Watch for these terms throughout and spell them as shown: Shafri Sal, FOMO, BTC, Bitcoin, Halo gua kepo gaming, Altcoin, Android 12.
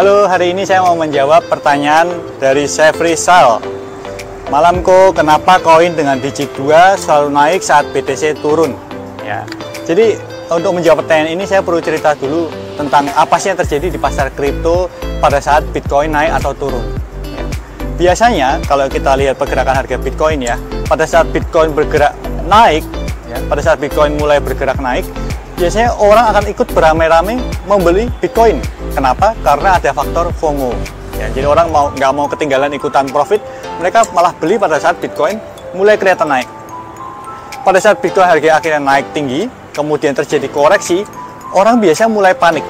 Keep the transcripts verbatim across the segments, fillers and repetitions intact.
Halo, hari ini saya mau menjawab pertanyaan dari Shafri Sal. Malamko, kenapa koin dengan digit dua selalu naik saat B T C turun? Ya. Jadi untuk menjawab pertanyaan ini saya perlu cerita dulu tentang apa sih yang terjadi di pasar kripto pada saat Bitcoin naik atau turun. Ya. Biasanya kalau kita lihat pergerakan harga Bitcoin ya, pada saat Bitcoin bergerak naik, ya, pada saat Bitcoin mulai bergerak naik, biasanya orang akan ikut beramai-ramai membeli Bitcoin. Kenapa? Karena ada faktor FOMO. Ya, jadi orang mau nggak mau ketinggalan ikutan profit, mereka malah beli pada saat Bitcoin mulai kelihatan naik. Pada saat Bitcoin harga akhirnya naik tinggi, kemudian terjadi koreksi, orang biasa mulai panik.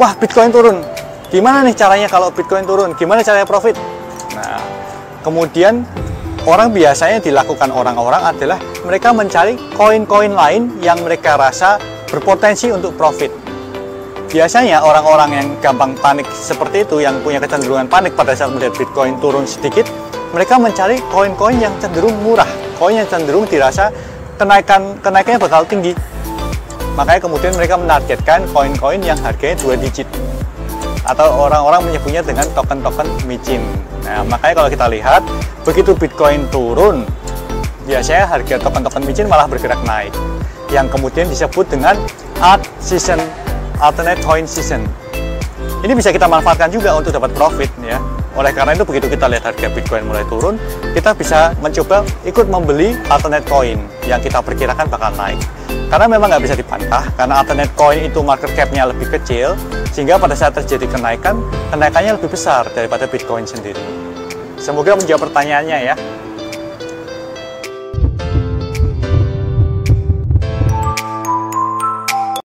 Wah, Bitcoin turun. Gimana nih caranya kalau Bitcoin turun? Gimana caranya profit? Nah, kemudian orang biasanya dilakukan orang-orang adalah mereka mencari koin-koin lain yang mereka rasa berpotensi untuk profit. Biasanya orang-orang yang gampang panik seperti itu, yang punya kecenderungan panik pada saat melihat Bitcoin turun sedikit, mereka mencari koin-koin yang cenderung murah, koin yang cenderung dirasa kenaikan kenaikannya bakal tinggi. Makanya kemudian mereka menargetkan koin-koin yang harganya dua digit, atau orang-orang menyebutnya dengan token-token micin. Nah, makanya kalau kita lihat, begitu Bitcoin turun, biasanya harga token-token micin malah bergerak naik, yang kemudian disebut dengan alt season, alternate coin season. Ini bisa kita manfaatkan juga untuk dapat profit ya. Oleh karena itu, begitu kita lihat harga Bitcoin mulai turun, kita bisa mencoba ikut membeli alternate coin yang kita perkirakan bakal naik. Karena memang nggak bisa dibantah, karena alternate coin itu market cap-nya lebih kecil, sehingga pada saat terjadi kenaikan, kenaikannya lebih besar daripada Bitcoin sendiri. Semoga menjawab pertanyaannya ya.